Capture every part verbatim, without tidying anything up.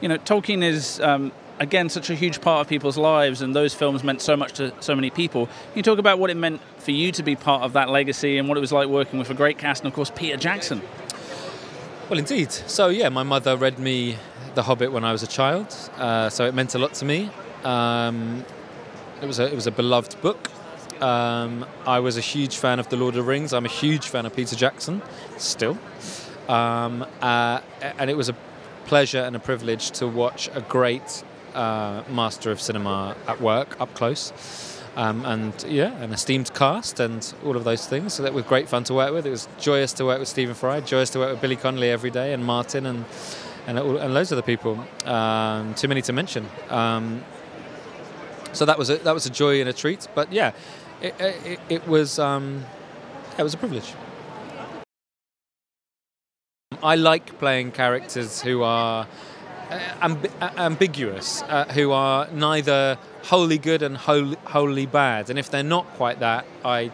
you know, Tolkien is, um, again, such a huge part of people's lives, and those films meant so much to so many people. Can you talk about what it meant for you to be part of that legacy and what it was like working with a great cast and, of course, Peter Jackson? Well, indeed. So, yeah, my mother read me The Hobbit when I was a child, uh, so it meant a lot to me. Um, it was a, it was a beloved book. Um, I was a huge fan of The Lord of the Rings. I'm a huge fan of Peter Jackson, still. Um, uh, and it was a pleasure and a privilege to watch a great uh, master of cinema at work, up close. Um, and, yeah, an esteemed cast and all of those things. So that was great fun to work with. It was joyous to work with Stephen Fry, joyous to work with Billy Connolly every day, and Martin and, and, all, and loads of the people. Um, too many to mention. Um, so that was, a, that was a joy and a treat. But, yeah. It, it, it was um, it was a privilege. I like playing characters who are amb ambiguous, uh, who are neither wholly good and wholly, wholly bad. And if they're not quite that, I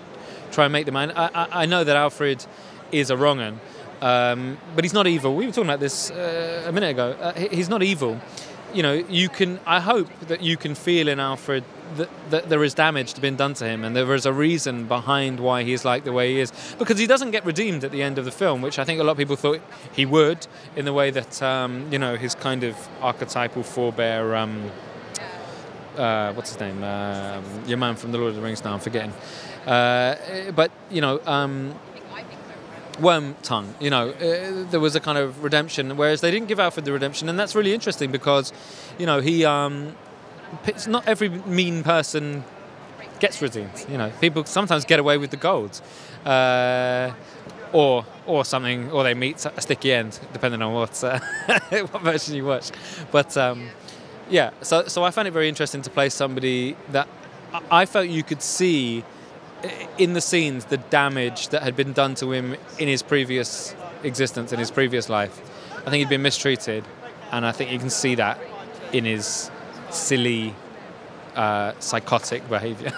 try and make them. And I, I, I know that Alfred is a wrong 'un, um, but he's not evil. We were talking about this uh, a minute ago. Uh, he's not evil. You know, you can. I hope that you can feel in Alfred that, that there is damage been done to him, and there is a reason behind why he's like the way he is. Because he doesn't get redeemed at the end of the film, which I think a lot of people thought he would, in the way that um, you know, his kind of archetypal forebear. Um, uh, what's his name? Um, your man from The Lord of the Rings. Now I'm forgetting. Uh, but you know. Um, Wormtongue, you know, uh, there was a kind of redemption, whereas they didn't give Alfred the redemption, and that's really interesting because, you know, he, um, not every mean person gets redeemed. You know, people sometimes get away with the gold, uh, or or something, or they meet a sticky end, depending on what uh, what version you watch. But um, yeah, so so I found it very interesting to play somebody that I felt you could see in the scenes the damage that had been done to him in his previous existence, in his previous life. I think he'd been mistreated, and I think you can see that in his silly, uh, psychotic behaviour.